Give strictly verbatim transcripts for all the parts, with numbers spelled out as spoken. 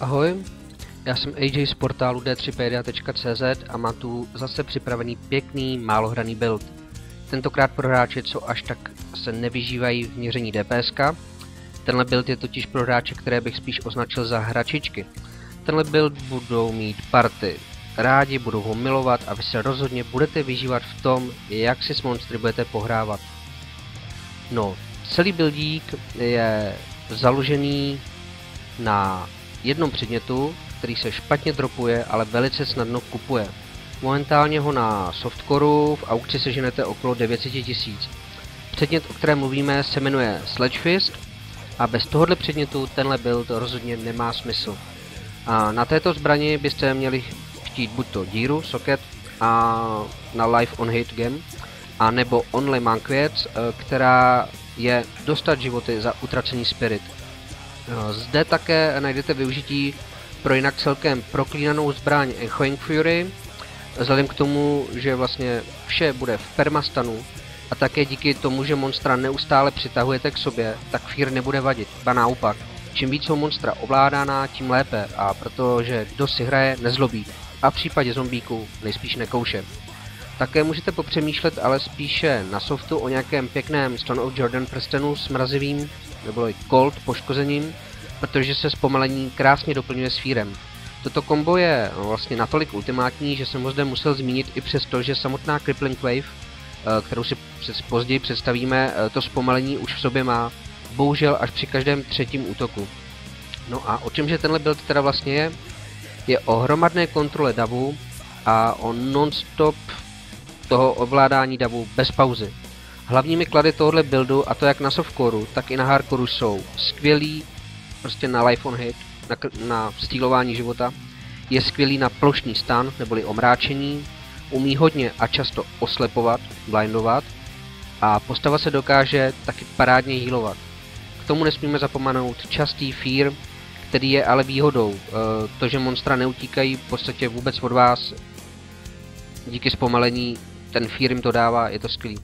Ahoj, já jsem A J z portálu d tři pedia tečka cz a mám tu zase připravený pěkný, málohraný build. Tentokrát pro hráče, co až tak se nevyžívají v měření D P S ka. Tenhle build je totiž pro hráče, které bych spíš označil za hračičky. Tenhle build budou mít party. Rádi budou ho milovat a vy se rozhodně budete vyžívat v tom, jak si s monstry budete pohrávat. No, celý buildík je založený na jednom předmětu, který se špatně dropuje, ale velice snadno kupuje. Momentálně ho na softcoreu v aukci seženete okolo devět set tisíc. Předmět, o kterém mluvíme, se jmenuje Sledgefist a bez tohohle předmětu tenhle build rozhodně nemá smysl. A na této zbrani byste měli chtít buďto díru, socket a na life on hit game, a nebo only monk věc, která je dostat životy za utracený spirit. Zde také najdete využití pro jinak celkem proklínanou zbraň Echoing Fury, vzhledem k tomu, že vlastně vše bude v permastanu a také díky tomu, že monstra neustále přitahujete k sobě, tak Fear nebude vadit, ba naopak. Čím víc jsou monstra ovládána, tím lépe, a protože kdo si hraje, nezlobí a v případě zombíků nejspíš nekouše. Také můžete popřemýšlet ale spíše na softu o nějakém pěkném Stone of Jordan prstenu s mrazivým nebo i cold poškozením, protože se zpomalení krásně doplňuje s Fearem. Toto kombo je vlastně natolik ultimátní, že jsem ho zde musel zmínit i přesto, že samotná Crippling Wave, kterou si později představíme, to zpomalení už v sobě má, bohužel až při každém třetím útoku. No a o čemže tenhle build teda vlastně je? Je o hromadné kontrole davu a o non-stop toho ovládání davu bez pauzy. Hlavními klady tohohle buildu, a to jak na softcoreu, tak i na hardcoreu, jsou skvělý prostě na life on hit, na, na stýlování života, je skvělý na plošný stan, neboli omráčení, umí hodně a často oslepovat, blindovat, a postava se dokáže taky parádně healovat. K tomu nesmíme zapomenout častý Fear, který je ale výhodou, to, že monstra neutíkají v podstatě vůbec od vás, díky zpomalení, ten Fear jim to dává, je to skvělý.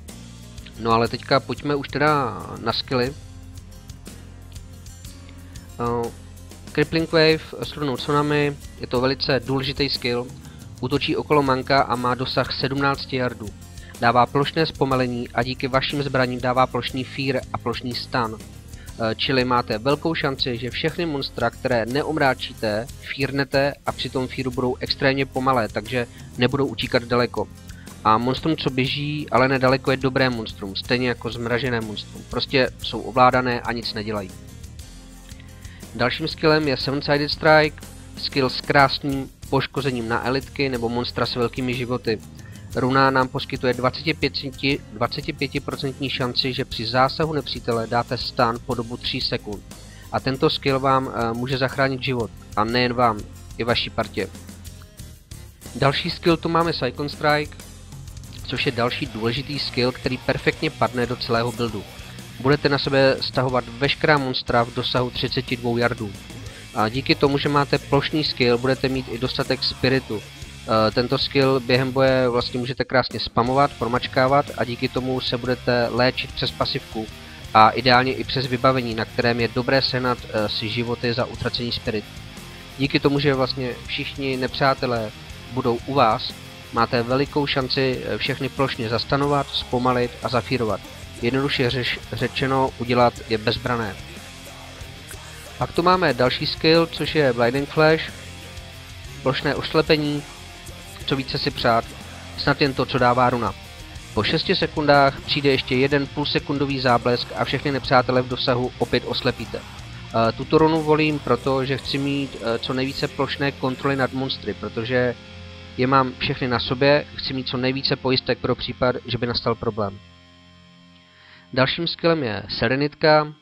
No ale teďka pojďme už teda na skilly. Uh, Crippling Wave s runou tsunami, je to velice důležitý skill, útočí okolo manka a má dosah sedmnáct yardů. Dává plošné zpomalení a díky vašim zbraním dává plošný Fear a plošný stun. Uh, čili máte velkou šanci, že všechny monstra, které neomráčíte, fearnete a při tom Fearu budou extrémně pomalé, takže nebudou utíkat daleko. A monstrum, co běží, ale nedaleko, je dobré monstrum, stejně jako zmražené monstrum. Prostě jsou ovládané a nic nedělají. Dalším skillem je Seven Sided Strike, skill s krásným poškozením na elitky nebo monstra s velkými životy. Runa nám poskytuje dvacet pět procent šanci, že při zásahu nepřítele dáte stun po dobu tří sekund. A tento skill vám uh, může zachránit život, a nejen vám, i vaší partě. Další skill tu máme Cyclone Strike, což je další důležitý skill, který perfektně padne do celého buildu. Budete na sebe stahovat veškerá monstra v dosahu třicet dva yardů. A díky tomu, že máte plošný skill, budete mít i dostatek spiritu. E, tento skill během boje vlastně můžete krásně spamovat, promačkávat a díky tomu se budete léčit přes pasivku a ideálně i přes vybavení, na kterém je dobré sehnat e, si životy za utracený spirit. Díky tomu, že vlastně všichni nepřátelé budou u vás, máte velikou šanci všechny plošně zastanovat, zpomalit a zafírovat. Jednoduše řeš, řečeno, udělat je bezbrané. Pak tu máme další skill, což je Blinding Flash, plošné oslepení, co více si přát, snad jen to, co dává runa. Po šesti sekundách přijde ještě jeden půlsekundový záblesk a všechny nepřátelé v dosahu opět oslepíte. Tuto runu volím proto, že chci mít co nejvíce plošné kontroly nad monstry, protože je mám všechny na sobě, chci mít co nejvíce pojistek pro případ, že by nastal problém. Dalším skillem je Serenitka.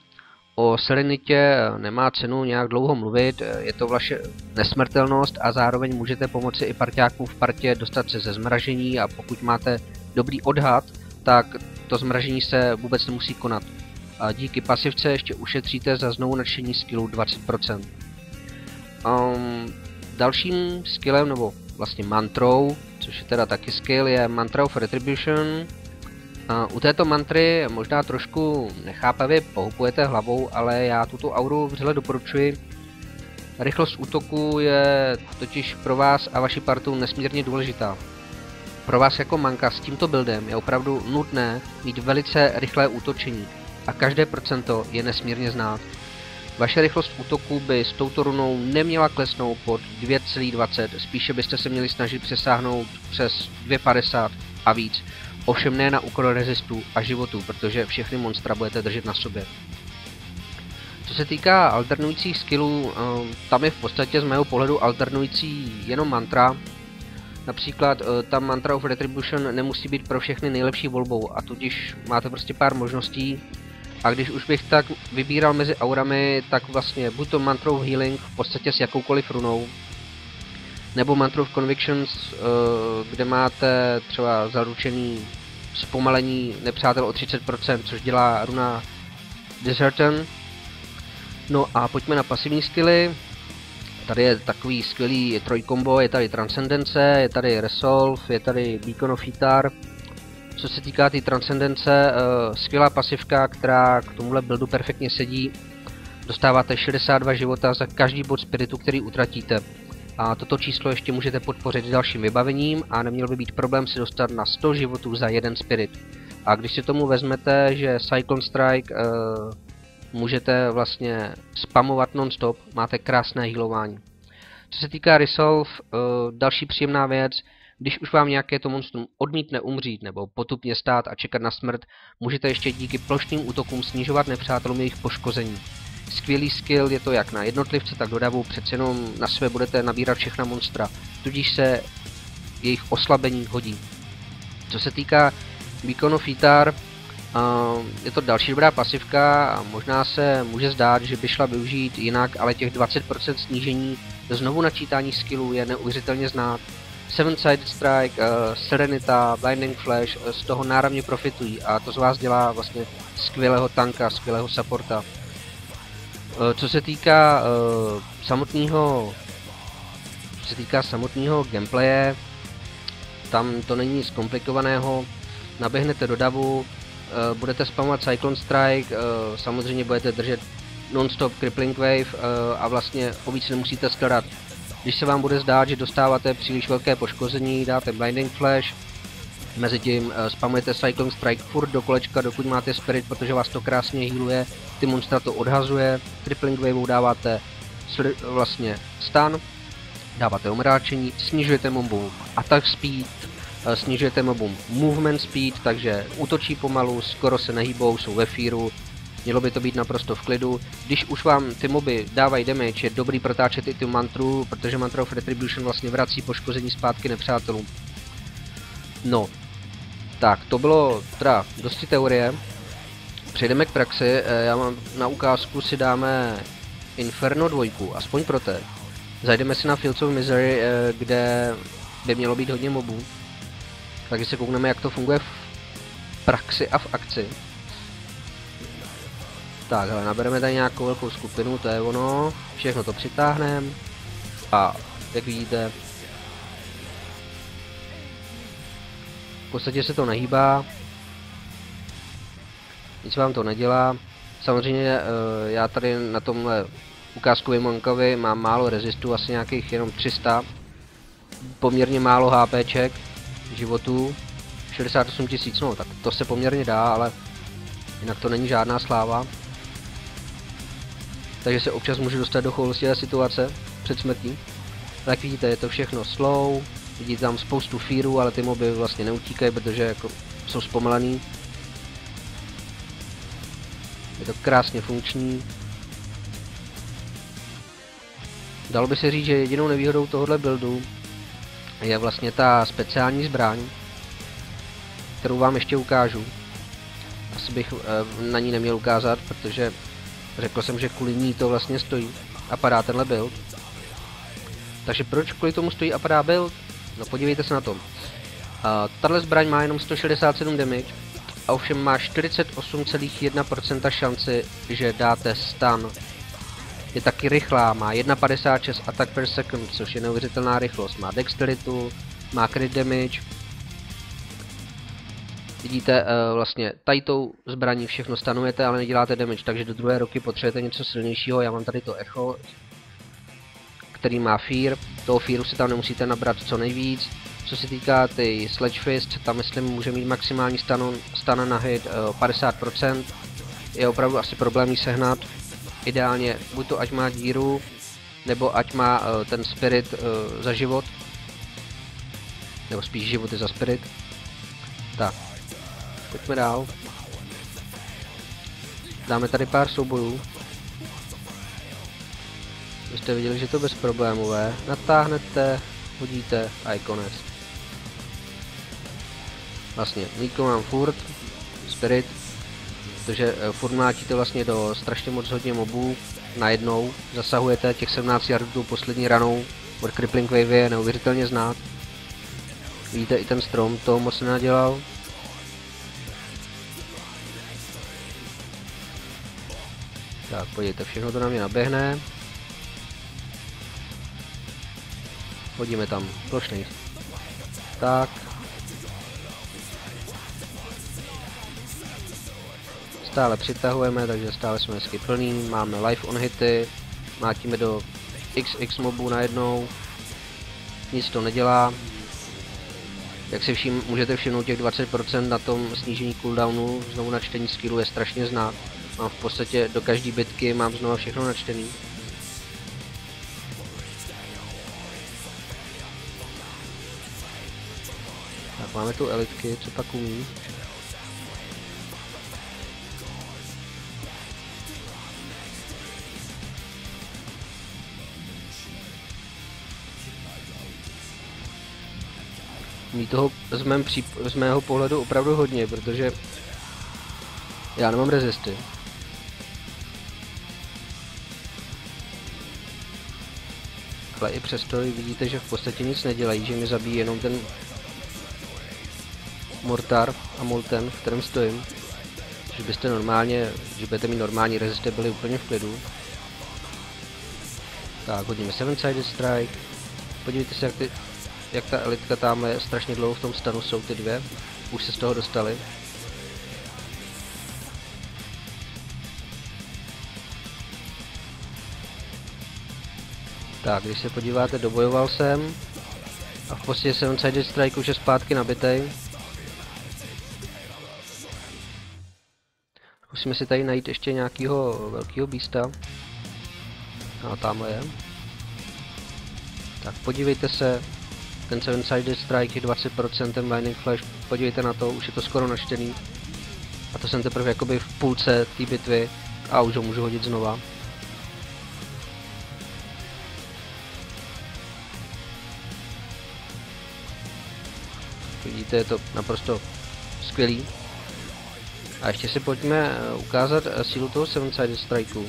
O Serenitě nemá cenu nějak dlouho mluvit, je to vaše nesmrtelnost a zároveň můžete pomoci i parťákům v partě dostat se ze zmražení, a pokud máte dobrý odhad, tak to zmražení se vůbec nemusí konat. A díky pasivce ještě ušetříte za znovu nadšení skillu dvacet procent. Um, dalším skillem, nebo vlastně mantrou, což je teda taky skill, je Mantra of Retribution. U této mantry možná trošku nechápavě pohupujete hlavou, ale já tuto auru vřele doporučuji. Rychlost útoku je totiž pro vás a vaši partu nesmírně důležitá. Pro vás jako manka s tímto buildem je opravdu nutné mít velice rychlé útočení a každé procento je nesmírně znát. Vaše rychlost útoku by s touto runou neměla klesnout pod dvě celá dvacet, spíše byste se měli snažit přesáhnout přes dvě celá padesát a víc, ovšem ne na úkor rezistů a životů, protože všechny monstra budete držet na sobě. Co se týká alternujících skillů, tam je v podstatě z mého pohledu alternující jenom mantra. Například ta Mantra of Retribution nemusí být pro všechny nejlepší volbou a tudíž máte prostě pár možností. A když už bych tak vybíral mezi aurami, tak vlastně buď to Mantra of Healing v podstatě s jakoukoliv runou, nebo Mantra of Convictions, kde máte třeba zaručený zpomalení nepřátel o třicet procent, což dělá runa Deserten. No a pojďme na pasivní skilly. Tady je takový skvělý trojkombo, je tady Transcendence, je tady Resolve, je tady Beacon of Ytar. Co se týká té Transcendence, skvělá pasivka, která k tomuhle buildu perfektně sedí. Dostáváte šedesát dva života za každý bod spiritu, který utratíte. A toto číslo ještě můžete podpořit dalším vybavením a neměl by být problém si dostat na sto životů za jeden spirit. A když si tomu vezmete, že Cyclone Strike e, můžete vlastně spamovat non-stop, máte krásné healování. Co se týká Resolve, e, další příjemná věc. Když už vám nějaké to monstrum odmítne umřít nebo potupně stát a čekat na smrt, můžete ještě díky plošným útokům snižovat nepřátelům jejich poškození. Skvělý skill je to jak na jednotlivce, tak do davu, přece jenom na své budete nabírat všechna monstra, tudíž se jejich oslabení hodí. Co se týká Beacon of Ytar, je to další dobrá pasivka a možná se může zdát, že by šla využít jinak, ale těch dvacet procent snížení znovu načítání skillů je neuvěřitelně znát. Seven Sided Strike, uh, Serenity, Blinding Flash uh, z toho náramně profitují a to z vás dělá vlastně skvělého tanka, skvělého supporta. Uh, co se týká uh, samotného co se týká samotného gameplaye, tam to není nic komplikovaného. Naběhnete do davu, uh, budete spamovat Cyclone Strike, uh, samozřejmě budete držet non-stop Crippling Wave uh, a vlastně o víc nemusíte starat. Když se vám bude zdát, že dostáváte příliš velké poškození, dáte Blinding Flash, mezi tím spamujete Cyclone Strike furt do kolečka, dokud máte Spirit, protože vás to krásně healuje, ty monstra to odhazuje, Crippling Wave dáváte vlastně stun, dáváte omráčení, snižujete mobům attack speed, snižujete mobům movement speed, takže útočí pomalu, skoro se nehýbou, jsou ve fearu. Mělo by to být naprosto v klidu. Když už vám ty moby dávají damage, je dobrý protáčet i tu mantru, protože Mantra of Retribution vlastně vrací poškození zpátky nepřátelům. No, tak to bylo teda dosti teorie. Přejdeme k praxi. Já mám na ukázku si dáme Inferno dva, aspoň pro té. Zajdeme si na Fields of Misery, kde by mělo být hodně mobů. Takže se koukneme, jak to funguje v praxi a v akci. Tak, hele, nabereme tady nějakou velkou skupinu, to je ono, všechno to přitáhneme a jak vidíte, v podstatě se to nehýbá, nic vám to nedělá, samozřejmě já tady na tomhle ukázkovém Monkovi mám málo rezistů, asi nějakých jenom tři sta, poměrně málo HPček, životů, šedesát osm tisíc, no tak to se poměrně dá, ale jinak to není žádná sláva. Takže se občas můžu dostat do choulostivé situace před smrtí. Tak vidíte, je to všechno slow, vidíte tam spoustu fearů, ale ty moby vlastně neutíkají, protože jako jsou zpomalený. Je to krásně funkční. Dalo by se říct, že jedinou nevýhodou tohohle buildu je vlastně ta speciální zbraň, kterou vám ještě ukážu. Asi bych na ní neměl ukázat, protože řekl jsem, že kvůli ní to vlastně stojí a padá tenhle build. Takže proč kvůli tomu stojí a padá build? No podívejte se na to. Tahle zbraň má jenom sto šedesát sedm damage a ovšem má čtyřicet osm celá jedna procenta šanci, že dáte stun. Je taky rychlá, má jedna celá padesát šest attack per second, což je neuvěřitelná rychlost. Má dexteritu, má crit damage. Vidíte, vlastně tady tou zbraní všechno stanujete, ale neděláte damage, takže do druhé roky potřebujete něco silnějšího. Já mám tady to echo, který má Fear, toho Fearu si tam nemusíte nabrat co nejvíc. Co se týká ty Sledgefist, tam myslím může mít maximální stanon, stan na hit padesát procent, je opravdu asi problém jí sehnat. Ideálně buď to ať má díru, nebo ať má uh, ten spirit uh, za život, nebo spíš život je za spirit. Tak, pojďme dál. Dáme tady pár soubojů. Vy jste viděli, že to bezproblémové. Natáhnete, hodíte a je konec. Vlastně, Níko mám furt, spirit, protože furt mlátíte vlastně do strašně moc hodně mobů, najednou zasahujete těch sedmnáct yardů poslední ranou od Crippling Wave, je neuvěřitelně znát. Vidíte, i ten strom toho moc nenadělal. Tak, podívejte, všechno to na mě naběhne. Hodíme tam, plošný. Tak. Stále přitahujeme, takže stále jsme hezky plný, máme live on hity, mátíme do iks iks mobů najednou, nic to nedělá. Jak si všim, můžete všimnout, těch dvacet procent na tom snížení cooldownu, znovu načtení skillu je strašně znát. Mám v podstatě do každé bitky, mám znovu všechno načtený. Tak máme tu elitky, co pak umí. Mí toho z, mém příp z mého pohledu opravdu hodně, protože já nemám rezisty. Ale i přesto vidíte, že v podstatě nic nedělají, že mi zabíjí jenom ten mortar a molten, v kterém stojím. Že byste normálně, že budete mít normální rezisty, byli úplně v klidu. Tak, hodíme Seven Sided Strike. Podívejte se, jak ty... Jak ta elitka tamhle strašně dlouho v tom stanu jsou ty dvě, už se z toho dostali. Tak, když se podíváte, dobojoval jsem a v podstatě Seven Sided Strike už je zpátky nabitej. Musíme si tady najít ještě nějakého velkého býsta. A tamhle je. Tak podívejte se. Ten Seven Sided Strike je dvacet procent, ten Blinding Flash, podívejte na to, už je to skoro načtený. A to jsem teprve jakoby v půlce té bitvy a už ho můžu hodit znova. Vidíte, je to naprosto skvělý. A ještě si pojďme ukázat sílu toho Seven Sided Strikeu.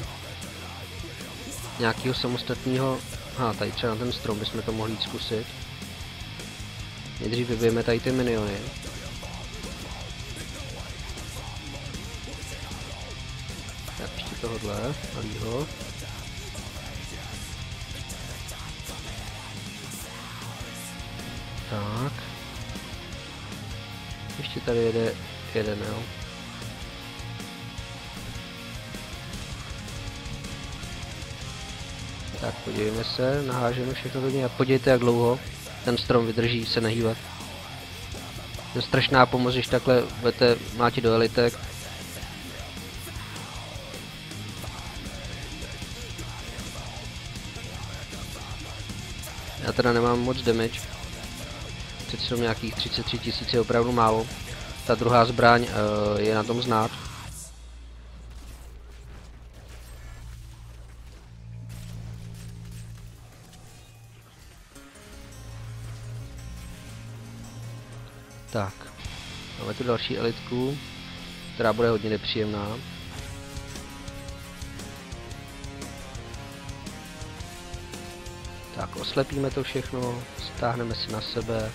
Nějakého samostatného, aha, tady třeba na ten strom bychom to mohli jít zkusit. Nejdřív vybijeme tady ty miniony. Tak ještě tohohle, malýho. Tak. Ještě tady jede jeden, jo. Tak podívejme se, nahážeme všechno do něj a podívejte, jak dlouho ten strom vydrží se nehýbat. To je strašná pomoc, když takhle budete mlátit do elitek. Já teda nemám moc damage. Přece nějakých třicet tři tisíc je opravdu málo. Ta druhá zbraň uh, je na tom znát. Tak, máme tu další elitku, která bude hodně nepříjemná. Tak, oslepíme to všechno, stáhneme si na sebe.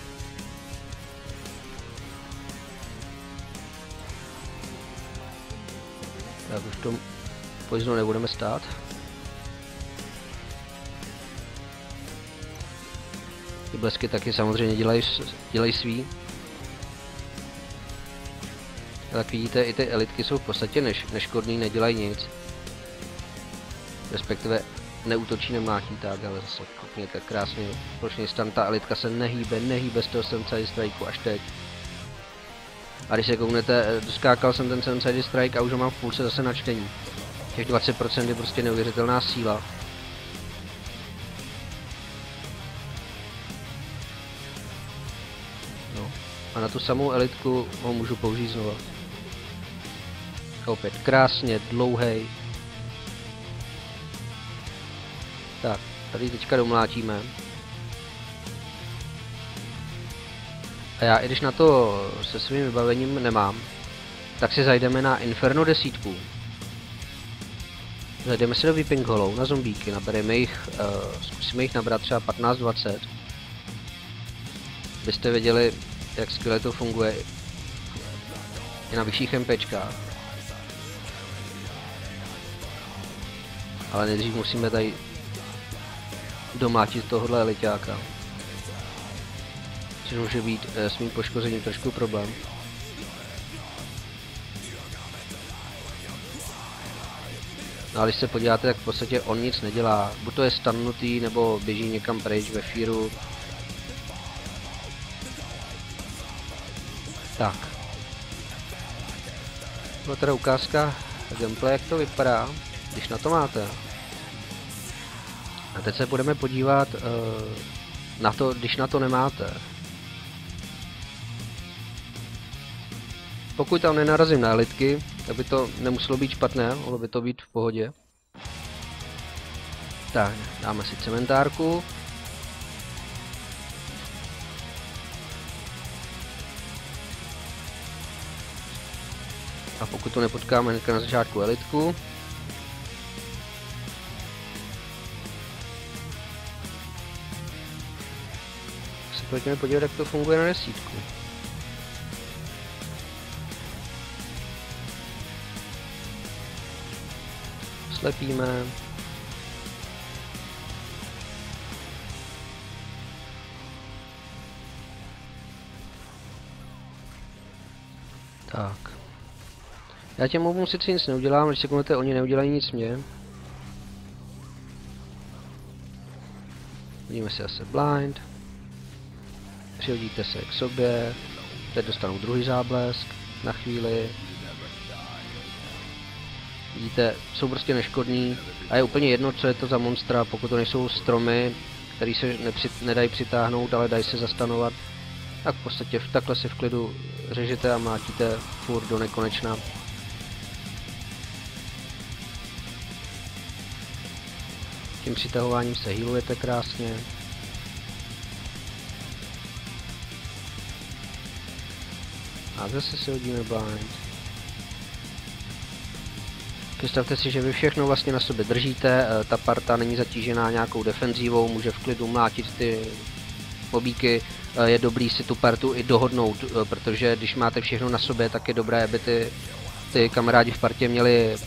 Tak už to pozdě nebudeme stát. Ty blesky taky samozřejmě dělají, dělají svý. Tak vidíte, i ty elitky jsou v podstatě neš neškodný, nedělají nic. Respektive neútočí, nemlátí tak, ale zase koukněte, krásně plošný stan, ta elitka se nehýbe, nehýbe z toho Seven Sided Strikeu až teď. A když se kouknete, doskákal jsem ten Seven Sided Strike a už ho mám v půlce zase na čtení. Těch dvacet procent je prostě neuvěřitelná síla. No. A na tu samou elitku ho můžu použít znova. Opět krásně, dlouhej. Tak, tady teďka domlátíme. A já, i když na to se svým vybavením nemám, tak si zajdeme na Inferno desítku. Zajdeme se do Weeping Hollow, na zombíky, nabereme jich, uh, zkusíme jich nabrat třeba patnáct dvacet. Abyste věděli, jak skvěle to funguje i na vyšších MPčkách. Ale nejdřív musíme tady domlátit tohohle eliťáka. Což může být e, s mým poškozením trošku problém. No a když se podíváte, tak v podstatě on nic nedělá. Buď to je stannutý, nebo běží někam pryč ve fíru. Tak. Byla teda ukázka gameplay, jak to vypadá, když na to máte. A teď se budeme podívat uh, na to, když na to nemáte. Pokud tam nenarazím na elitky, tak by to nemuselo být špatné, mohlo by to být v pohodě. Tak, dáme si cementárku. A pokud to nepotkáme hned na začátku elitku, pojďme podívat, jak to funguje na desítku. Slepíme. Tak. Já těm mobům sice nic neudělám, když se kouknete, oni neudělají nic mě. Vidíme si asi blind. Přihodíte se k sobě, teď dostanu druhý záblesk na chvíli. Vidíte, jsou prostě neškodní a je úplně jedno, co je to za monstra, pokud to nejsou stromy, které se nedají přitáhnout, ale dají se zastanovat. Tak v podstatě takhle si v klidu řežete a mlátíte furt do nekonečna. Tím přitahováním se healujete krásně. A zase si hodíme blind. Představte si, že vy všechno vlastně na sobě držíte, ta parta není zatížená nějakou defenzívou, může v klidu mlátit ty mobíky, je dobrý si tu partu i dohodnout, protože když máte všechno na sobě, tak je dobré, aby ty, ty kamarádi v partě měli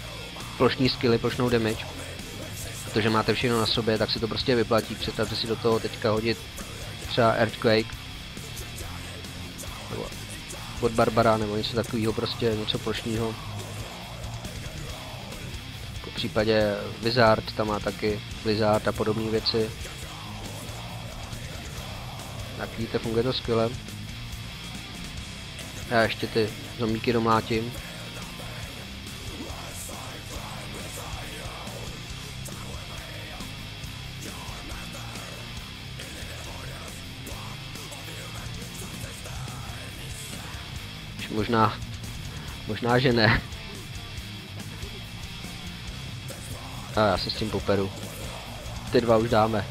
plošní skilly, plošnou damage. Protože máte všechno na sobě, tak se to prostě vyplatí. Představte si do toho teďka hodit třeba Earthquake. Od Barbara nebo něco takového, prostě něco plošního. Po případě Wizard, tam má taky Blizzard a podobné věci. Tak vidíte, funguje to skvěle. Já ještě ty zombíky domlátím. Možná, možná, že ne. A já se s tím poperu. Ty dva už dáme.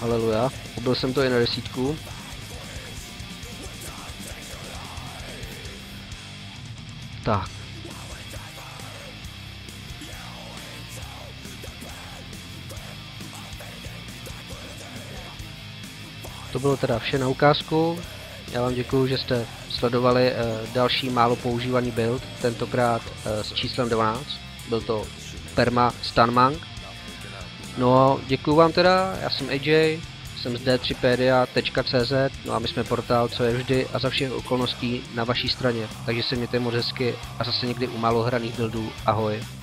Haleluja. Ubil jsem to i na desítku. Tak. To bylo teda vše na ukázku, já vám děkuji, že jste sledovali e, další málo používaný build, tentokrát e, s číslem dvanáct, byl to Perma Stan Monk. No, děkuji vám teda, já jsem A J, Jsem z d tři pedia tečka cz, no a my jsme portál, co je vždy a za všech okolností na vaší straně, takže se mějte moc hezky a zase někdy u málo hraných buildů. Ahoj.